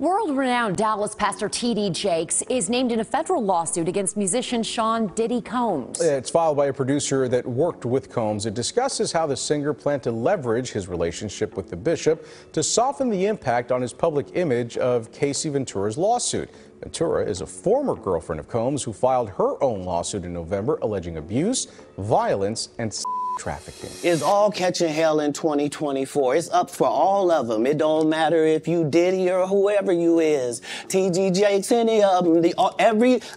World-renowned Dallas pastor TD Jakes is named in a federal lawsuit against musician Sean Diddy Combs. It's filed by a producer that worked with Combs. It discusses how the singer planned to leverage his relationship with the bishop to soften the impact on his public image of Cassie Ventura's lawsuit. Ventura is a former girlfriend of Combs who filed her own lawsuit in November alleging abuse, violence, and trafficking. It's all catching hell in 2024. It's up for all of them. It don't matter if you Diddy or whoever you is. T.D. Jakes, any of them.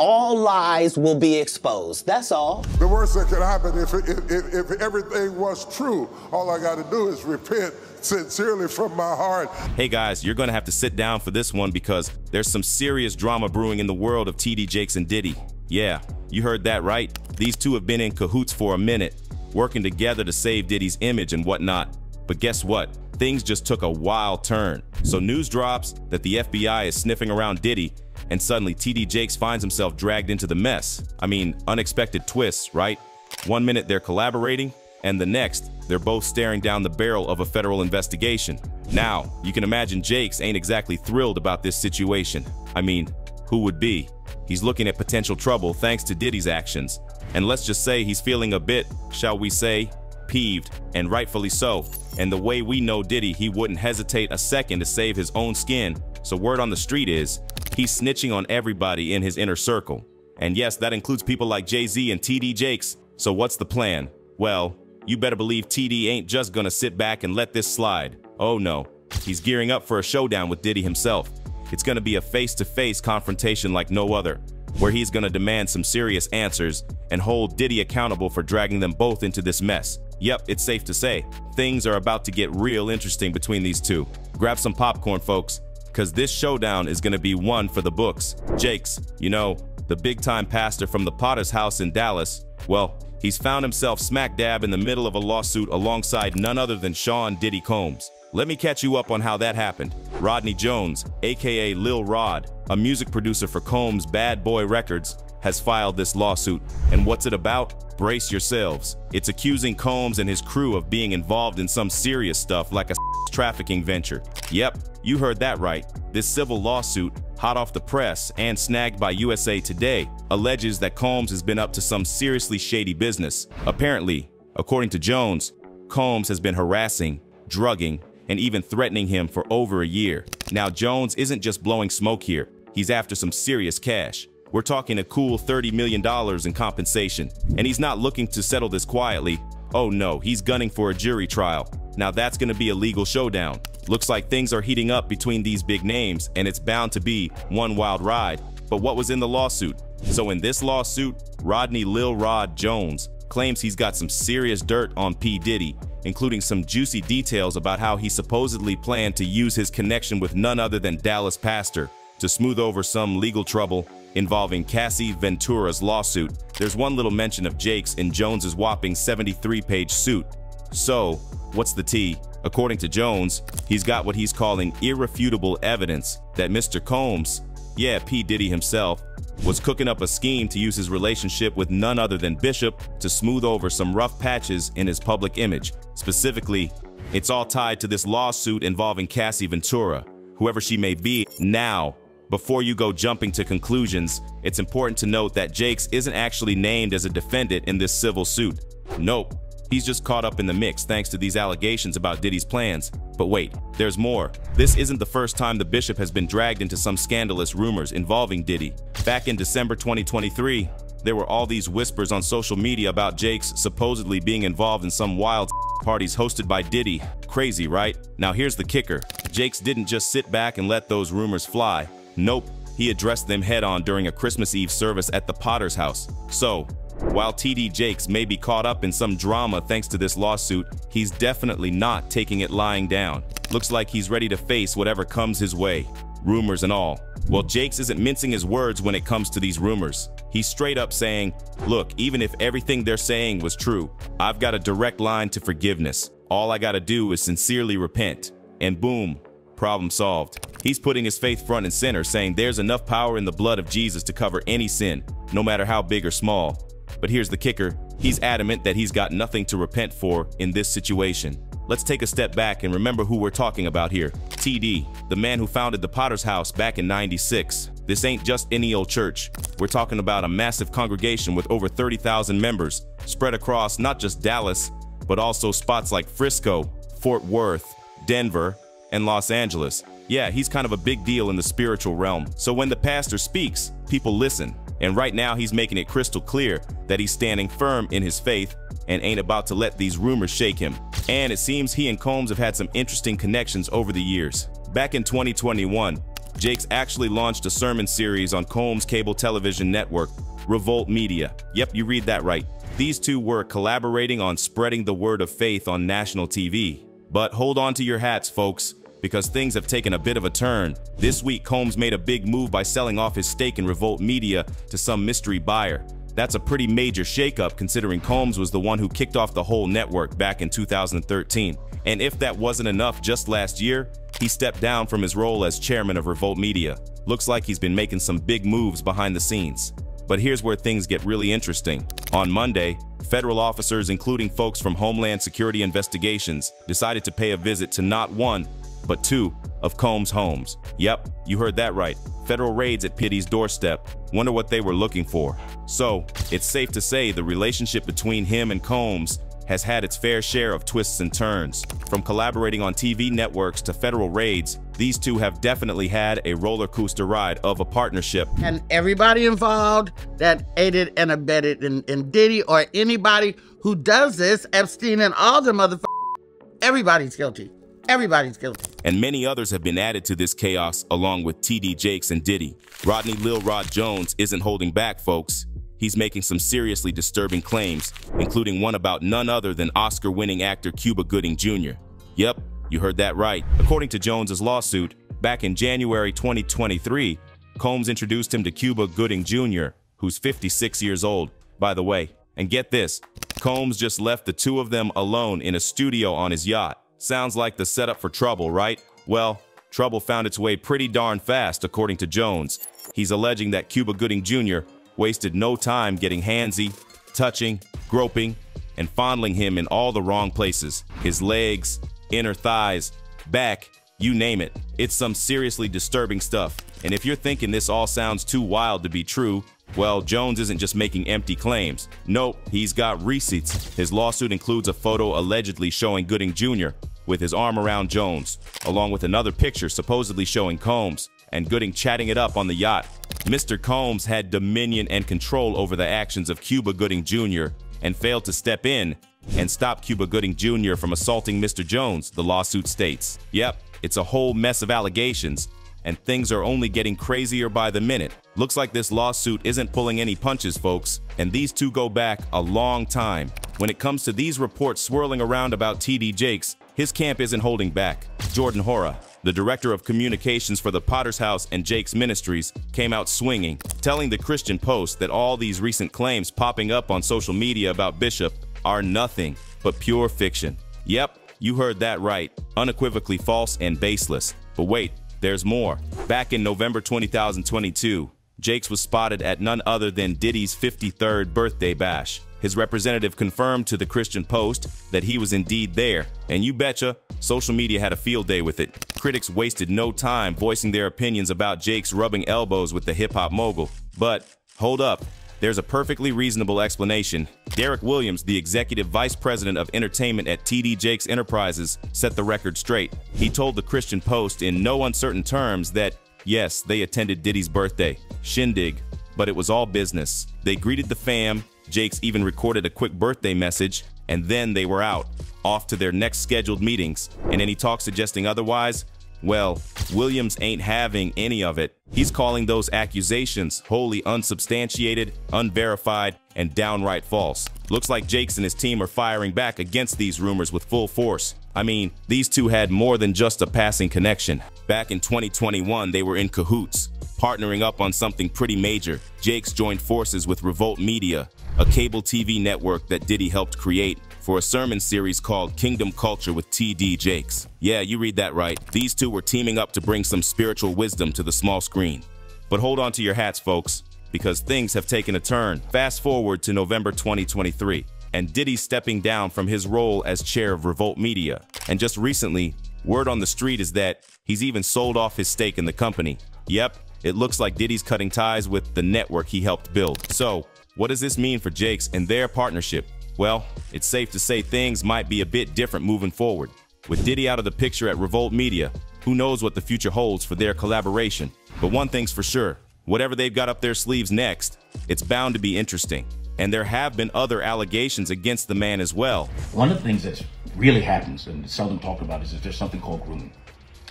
All lies will be exposed. That's all. The worst that could happen if everything was true, all I got to do is repent sincerely from my heart. Hey guys, you're going to have to sit down for this one because there's some serious drama brewing in the world of T.D. Jakes and Diddy. Yeah, you heard that right. These two have been in cahoots for a minute, working together to save Diddy's image and whatnot. But guess what? Things just took a wild turn. So news drops that the FBI is sniffing around Diddy, and suddenly T.D. Jakes finds himself dragged into the mess. I mean, unexpected twists, right? One minute they're collaborating, and the next, they're both staring down the barrel of a federal investigation. Now, you can imagine Jakes ain't exactly thrilled about this situation. I mean, who would be? He's looking at potential trouble thanks to Diddy's actions. And let's just say he's feeling a bit, shall we say, peeved, and rightfully so. And the way we know Diddy, he wouldn't hesitate a second to save his own skin. So word on the street is, he's snitching on everybody in his inner circle. And yes, that includes people like Jay-Z and T.D. Jakes. So what's the plan? Well, you better believe T.D. ain't just gonna sit back and let this slide. Oh no, he's gearing up for a showdown with Diddy himself. It's gonna be a face-to-face confrontation like no other, where he's gonna demand some serious answers and hold Diddy accountable for dragging them both into this mess. Yep, it's safe to say, things are about to get real interesting between these two. Grab some popcorn, folks, cause this showdown is gonna be one for the books. Jakes, you know, the big-time pastor from the Potter's House in Dallas, well, he's found himself smack dab in the middle of a lawsuit alongside none other than Sean Diddy Combs. Let me catch you up on how that happened. Rodney Jones, aka Lil Rod, a music producer for Combs' Bad Boy Records, has filed this lawsuit. And what's it about? Brace yourselves. It's accusing Combs and his crew of being involved in some serious stuff like a trafficking venture. Yep, you heard that right. This civil lawsuit, hot off the press and snagged by USA Today, alleges that Combs has been up to some seriously shady business. Apparently, according to Jones, Combs has been harassing, drugging, and even threatening him for over a year. Now, Jones isn't just blowing smoke here. He's after some serious cash. We're talking a cool $30 million in compensation. And he's not looking to settle this quietly. Oh no, he's gunning for a jury trial. Now that's gonna be a legal showdown. Looks like things are heating up between these big names, and it's bound to be one wild ride. But what was in the lawsuit? So in this lawsuit, Rodney Lil Rod Jones claims he's got some serious dirt on P. Diddy, including some juicy details about how he supposedly planned to use his connection with none other than Dallas pastor to smooth over some legal trouble involving Cassie Ventura's lawsuit. There's one little mention of Jakes in Jones's whopping 73-page suit. So, what's the tea? According to Jones, he's got what he's calling irrefutable evidence that Mr. Combs, yeah, P. Diddy himself, was cooking up a scheme to use his relationship with none other than Bishop to smooth over some rough patches in his public image. Specifically, it's all tied to this lawsuit involving Cassie Ventura, whoever she may be. Now, before you go jumping to conclusions, it's important to note that Jakes isn't actually named as a defendant in this civil suit. Nope, he's just caught up in the mix thanks to these allegations about Diddy's plans. But wait, there's more. This isn't the first time the bishop has been dragged into some scandalous rumors involving Diddy. Back in December 2023, there were all these whispers on social media about Jakes supposedly being involved in some wild parties hosted by Diddy. Crazy, right? Now here's the kicker. Jakes didn't just sit back and let those rumors fly. Nope, he addressed them head-on during a Christmas Eve service at the Potter's House. So, while T.D. Jakes may be caught up in some drama thanks to this lawsuit, he's definitely not taking it lying down. Looks like he's ready to face whatever comes his way, rumors and all. Well, Jakes isn't mincing his words when it comes to these rumors. He's straight up saying, look, even if everything they're saying was true, I've got a direct line to forgiveness. All I gotta do is sincerely repent. And boom, problem solved. He's putting his faith front and center, saying there's enough power in the blood of Jesus to cover any sin, no matter how big or small. But here's the kicker, he's adamant that he's got nothing to repent for in this situation. Let's take a step back and remember who we're talking about here. T.D., the man who founded the Potter's House back in '96. This ain't just any old church. We're talking about a massive congregation with over 30,000 members, spread across not just Dallas, but also spots like Frisco, Fort Worth, Denver, and Los Angeles. Yeah, he's kind of a big deal in the spiritual realm. So when the pastor speaks, people listen. And right now he's making it crystal clear that he's standing firm in his faith and ain't about to let these rumors shake him. And it seems he and Combs have had some interesting connections over the years. Back in 2021, Jakes actually launched a sermon series on Combs' cable television network, Revolt Media. Yep, you read that right. These two were collaborating on spreading the word of faith on national TV. But hold on to your hats, folks, because things have taken a bit of a turn. This week, Combs made a big move by selling off his stake in Revolt Media to some mystery buyer. That's a pretty major shakeup considering Combs was the one who kicked off the whole network back in 2013. And if that wasn't enough, just last year, he stepped down from his role as chairman of Revolt Media. Looks like he's been making some big moves behind the scenes. But here's where things get really interesting. On Monday, federal officers, including folks from Homeland Security Investigations, decided to pay a visit to not one, but two of Combs' homes. Yep, you heard that right. Federal raids at P.D.'s doorstep. Wonder what they were looking for. So, it's safe to say the relationship between him and Combs has had its fair share of twists and turns. From collaborating on TV networks to federal raids, these two have definitely had a roller coaster ride of a partnership. And everybody involved that aided and abetted in Diddy or anybody who does this, Epstein and all the motherfuckers, everybody's guilty. Everybody's guilty. And many others have been added to this chaos along with TD Jakes and Diddy. Rodney "Lil Rod" Jones isn't holding back, folks. He's making some seriously disturbing claims, including one about none other than Oscar-winning actor Cuba Gooding Jr. Yep, you heard that right. According to Jones's lawsuit, back in January 2023, Combs introduced him to Cuba Gooding Jr., who's 56 years old, by the way. And get this, Combs just left the two of them alone in a studio on his yacht. Sounds like the setup for trouble, right? Well, trouble found its way pretty darn fast, according to Jones. He's alleging that Cuba Gooding Jr. wasted no time getting handsy, touching, groping, and fondling him in all the wrong places. His legs, inner thighs, back, you name it. It's some seriously disturbing stuff. And if you're thinking this all sounds too wild to be true, well, Jones isn't just making empty claims. Nope, he's got receipts. His lawsuit includes a photo allegedly showing Gooding Jr. with his arm around Jones, along with another picture supposedly showing Combs and Gooding chatting it up on the yacht. Mr. Combs had dominion and control over the actions of Cuba Gooding Jr. and failed to step in and stop Cuba Gooding Jr. from assaulting Mr. Jones, the lawsuit states. Yep, it's a whole mess of allegations, and things are only getting crazier by the minute. Looks like this lawsuit isn't pulling any punches, folks, and these two go back a long time. When it comes to these reports swirling around about TD Jakes, his camp isn't holding back. Jordan Hora, the director of communications for the Potter's House and Jakes Ministries, came out swinging, telling the Christian Post that all these recent claims popping up on social media about Bishop are nothing but pure fiction. Yep, you heard that right. Unequivocally false and baseless. But wait, there's more. Back in November 2022, Jakes was spotted at none other than Diddy's 53rd birthday bash. His representative confirmed to the Christian Post that he was indeed there, and you betcha, social media had a field day with it. Critics wasted no time voicing their opinions about Jakes rubbing elbows with the hip-hop mogul. But hold up, there's a perfectly reasonable explanation. Derek Williams, the executive vice president of entertainment at TD Jakes Enterprises, set the record straight. He told the Christian Post in no uncertain terms that, yes, they attended Diddy's birthday shindig, but it was all business. They greeted the fam, Jakes even recorded a quick birthday message, and then they were out, off to their next scheduled meetings. And any talk suggesting otherwise? Well, Williams ain't having any of it. He's calling those accusations wholly unsubstantiated, unverified, and downright false. Looks like Jakes and his team are firing back against these rumors with full force. I mean, these two had more than just a passing connection. Back in 2021, they were in cahoots, partnering up on something pretty major. Jakes joined forces with Revolt Media, a cable TV network that Diddy helped create, for a sermon series called Kingdom Culture with TD Jakes. Yeah, you read that right. These two were teaming up to bring some spiritual wisdom to the small screen. But hold on to your hats, folks, because things have taken a turn. Fast forward to November 2023. and Diddy stepping down from his role as chair of Revolt Media. And just recently, word on the street is that he's even sold off his stake in the company. Yep, it looks like Diddy's cutting ties with the network he helped build. So, what does this mean for Jakes and their partnership? Well, it's safe to say things might be a bit different moving forward. With Diddy out of the picture at Revolt Media, who knows what the future holds for their collaboration. But one thing's for sure, whatever they've got up their sleeves next, it's bound to be interesting. And there have been other allegations against the man as well. One of the things that really happens, and seldom talked about, is that there's something called grooming.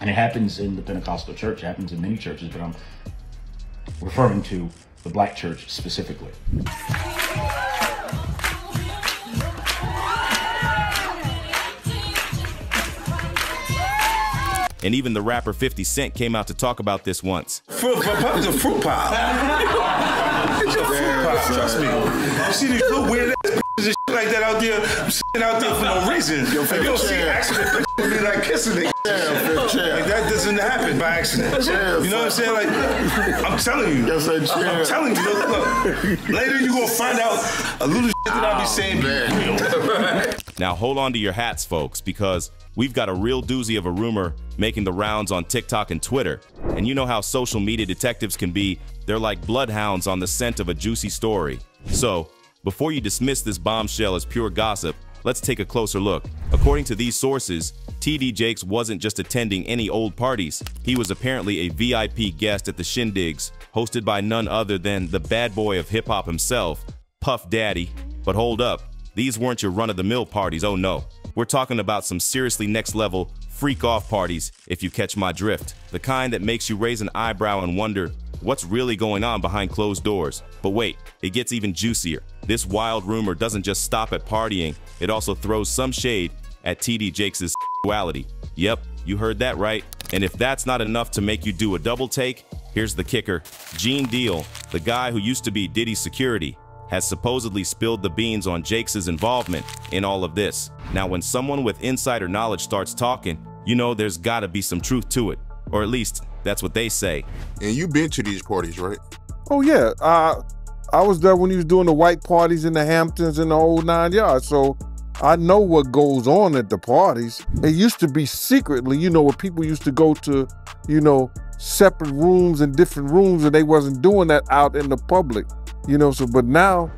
And it happens in the Pentecostal church, it happens in many churches, but I'm referring to the black church specifically. And even the rapper 50 Cent came out to talk about this once. It's a fruit pile. It's a fruit pile, trust me. You see these little weird ass bitches and shit like that out there, I'm sitting out there for no reason. If you don't see an accident, it'll be like kissing it. Like that doesn't happen by accident. You know what I'm saying? Like, I'm telling you. I'm telling you. Look, later you're going to find out a little shit that I'll be saying. Man. Now hold on to your hats, folks, because we've got a real doozy of a rumor making the rounds on TikTok and Twitter. And you know how social media detectives can be. They're like bloodhounds on the scent of a juicy story. So, before you dismiss this bombshell as pure gossip, let's take a closer look. According to these sources, TD Jakes wasn't just attending any old parties. He was apparently a VIP guest at the Shindigs, hosted by none other than the bad boy of hip-hop himself, Puff Daddy. But hold up, these weren't your run-of-the-mill parties, oh no. We're talking about some seriously next-level freak-off parties, if you catch my drift. The kind that makes you raise an eyebrow and wonder what's really going on behind closed doors. But wait, it gets even juicier. This wild rumor doesn't just stop at partying, it also throws some shade at TD Jakes' sexuality. Yep, you heard that right. And if that's not enough to make you do a double take, here's the kicker. Gene Deal, the guy who used to be Diddy's security, has supposedly spilled the beans on Jakes' involvement in all of this. Now, when someone with insider knowledge starts talking, you know there's gotta be some truth to it. Or at least, that's what they say. And you've been to these parties, right? Oh yeah, I was there when he was doing the white parties in the Hamptons and the old 9 yards, so I know what goes on at the parties. It used to be secretly, you know, where people used to go to, you know, separate rooms and different rooms, and they wasn't doing that out in the public, you know, so, but now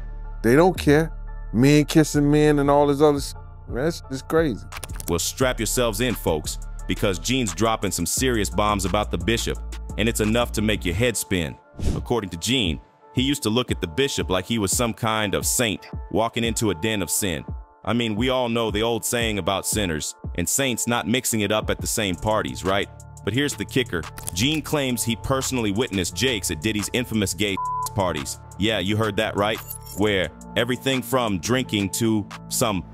they don't care. Men kissing men and all this other stuff, that's just crazy. Well, strap yourselves in, folks, because Gene's dropping some serious bombs about the bishop, and it's enough to make your head spin. According to Gene, he used to look at the bishop like he was some kind of saint walking into a den of sin. I mean, we all know the old saying about sinners and saints not mixing it up at the same parties, right? But here's the kicker. Gene claims he personally witnessed Jakes at Diddy's infamous gay parties. Yeah, you heard that right. Where everything from drinking to some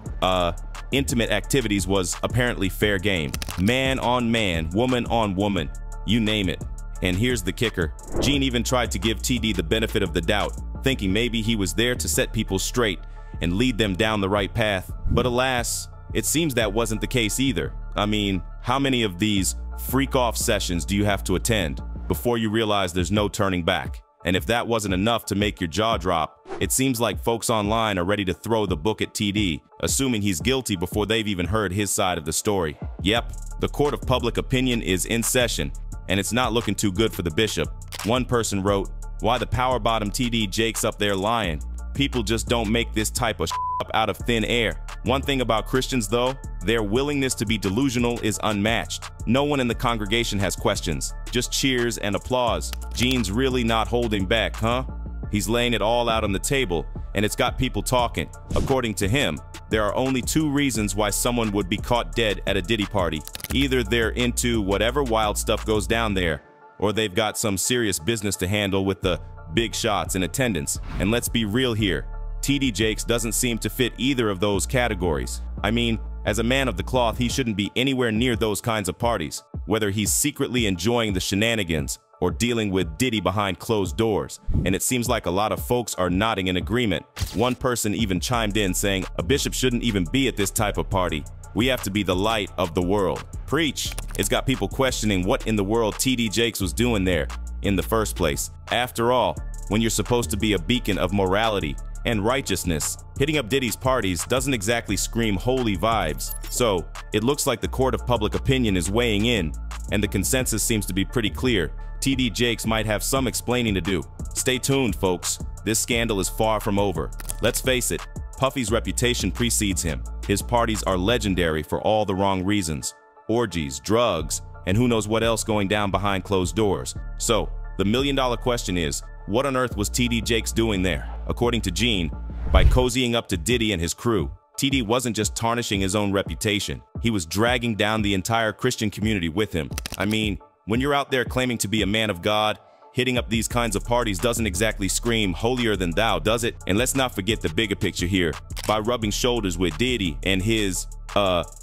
intimate activities was apparently fair game. Man on man, woman on woman, you name it. And here's the kicker. Gene even tried to give TD the benefit of the doubt, thinking maybe he was there to set people straight and lead them down the right path. But alas, it seems that wasn't the case either. I mean, how many of these freak-off sessions do you have to attend before you realize there's no turning back? And if that wasn't enough to make your jaw drop, it seems like folks online are ready to throw the book at TD, assuming he's guilty before they've even heard his side of the story. Yep, the court of public opinion is in session, and it's not looking too good for the bishop. One person wrote, "Why the power bottom TD Jakes up there lying? People just don't make this type of up out of thin air." One thing about Christians though, their willingness to be delusional is unmatched. No one in the congregation has questions, just cheers and applause. Gene's really not holding back, huh? He's laying it all out on the table, and it's got people talking. According to him, there are only two reasons why someone would be caught dead at a Diddy party. Either they're into whatever wild stuff goes down there, or they've got some serious business to handle with the big shots in attendance. And let's be real here, TD Jakes doesn't seem to fit either of those categories. I mean, as a man of the cloth, he shouldn't be anywhere near those kinds of parties, whether he's secretly enjoying the shenanigans or dealing with Diddy behind closed doors. And it seems like a lot of folks are nodding in agreement. One person even chimed in saying, "A bishop shouldn't even be at this type of party. We have to be the light of the world." Preach! It's got people questioning what in the world TD Jakes was doing there in the first place. After all, when you're supposed to be a beacon of morality and righteousness. Hitting up Diddy's parties doesn't exactly scream holy vibes, so it looks like the court of public opinion is weighing in, and the consensus seems to be pretty clear. TD Jakes might have some explaining to do. Stay tuned, folks. This scandal is far from over. Let's face it, Puffy's reputation precedes him. His parties are legendary for all the wrong reasons. Orgies, drugs, and who knows what else going down behind closed doors. So, the million-dollar question is, what on earth was TD Jakes doing there? According to Gene, by cozying up to Diddy and his crew, TD wasn't just tarnishing his own reputation, he was dragging down the entire Christian community with him. I mean, when you're out there claiming to be a man of God, hitting up these kinds of parties doesn't exactly scream holier than thou, does it? And let's not forget the bigger picture here. By rubbing shoulders with Diddy and his,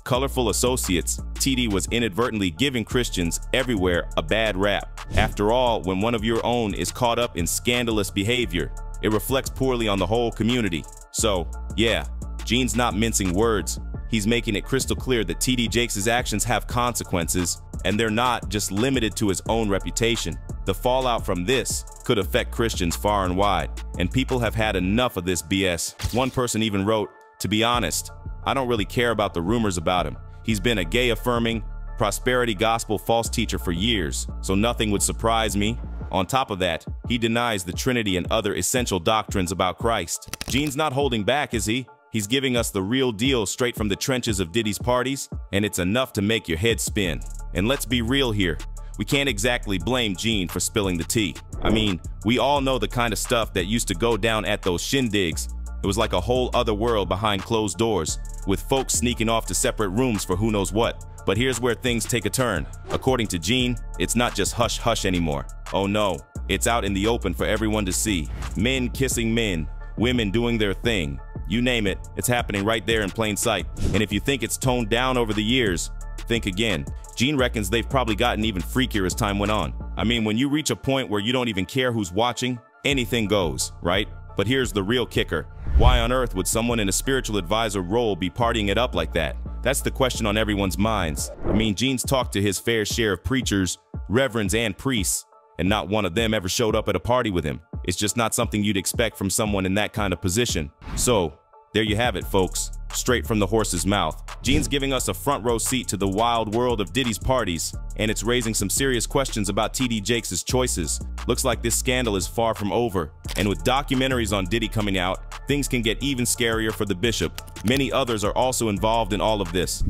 colorful associates, TD was inadvertently giving Christians everywhere a bad rap. After all, when one of your own is caught up in scandalous behavior, it reflects poorly on the whole community. So, yeah, Gene's not mincing words. He's making it crystal clear that TD Jakes' actions have consequences, and they're not just limited to his own reputation. The fallout from this could affect Christians far and wide, and people have had enough of this BS. One person even wrote, "To be honest, I don't really care about the rumors about him. He's been a gay-affirming, prosperity gospel false teacher for years, so nothing would surprise me. On top of that, he denies the Trinity and other essential doctrines about Christ." Gene's not holding back, is he? He's giving us the real deal straight from the trenches of Diddy's parties, and it's enough to make your head spin. And let's be real here. We can't exactly blame Gene for spilling the tea. I mean, we all know the kind of stuff that used to go down at those shindigs. It was like a whole other world behind closed doors, with folks sneaking off to separate rooms for who knows what. But here's where things take a turn. According to Gene, it's not just hush-hush anymore. Oh no, it's out in the open for everyone to see. Men kissing men, women doing their thing. You name it, it's happening right there in plain sight. And if you think it's toned down over the years, think again. Gene reckons they've probably gotten even freakier as time went on. I mean, when you reach a point where you don't even care who's watching, anything goes, right? But here's the real kicker. Why on earth would someone in a spiritual advisor role be partying it up like that? That's the question on everyone's minds. I mean, Gene's talked to his fair share of preachers, reverends, and priests, and not one of them ever showed up at a party with him. It's just not something you'd expect from someone in that kind of position. So, there you have it, folks. Straight from the horse's mouth. Gene's giving us a front row seat to the wild world of Diddy's parties, and it's raising some serious questions about TD Jakes' choices. Looks like this scandal is far from over, and with documentaries on Diddy coming out, things can get even scarier for the bishop. Many others are also involved in all of this.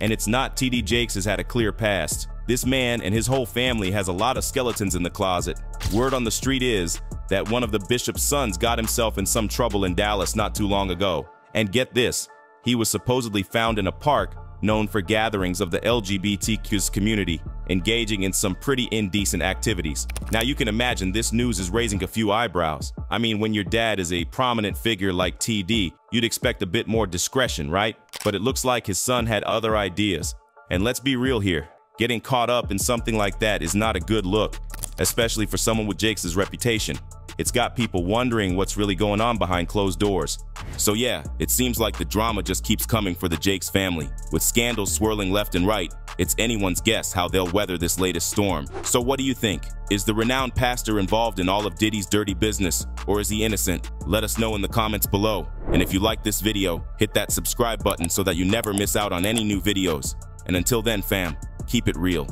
And it's not TD Jakes has had a clear past. This man and his whole family has a lot of skeletons in the closet. Word on the street is that one of the bishop's sons got himself in some trouble in Dallas not too long ago. And get this, he was supposedly found in a park known for gatherings of the LGBTQ community, engaging in some pretty indecent activities. Now you can imagine this news is raising a few eyebrows. I mean, when your dad is a prominent figure like TD, you'd expect a bit more discretion, right? But it looks like his son had other ideas. And let's be real here, getting caught up in something like that is not a good look, especially for someone with Jakes' reputation. It's got people wondering what's really going on behind closed doors. So yeah, it seems like the drama just keeps coming for the Jakes family. With scandals swirling left and right, it's anyone's guess how they'll weather this latest storm. So what do you think? Is the renowned pastor involved in all of Diddy's dirty business, or is he innocent? Let us know in the comments below. And if you like this video, hit that subscribe button so that you never miss out on any new videos. And until then, fam, keep it real.